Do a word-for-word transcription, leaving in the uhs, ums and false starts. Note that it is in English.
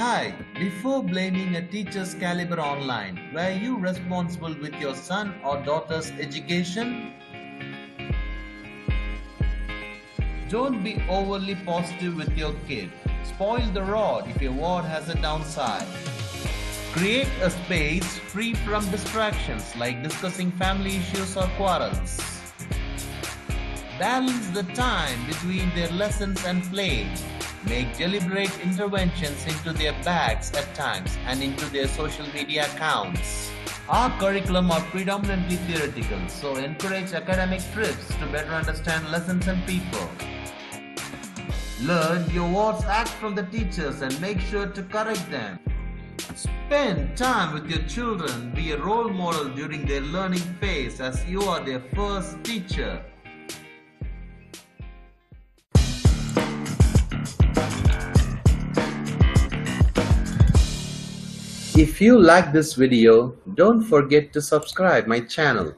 Hi, before blaming a teacher's caliber online, were you responsible with your son or daughter's education? Don't be overly positive with your kid. Spoil the rod if your word has a downside. Create a space free from distractions like discussing family issues or quarrels. Balance the time between their lessons and play. Make deliberate interventions into their bags at times and into their social media accounts. Our curriculum are predominantly theoretical, so encourage academic trips to better understand lessons and people. Learn your words act from the teachers and make sure to correct them. Spend time with your children. Be a role model during their learning phase as you are their first teacher. If you like this video, don't forget to subscribe my channel.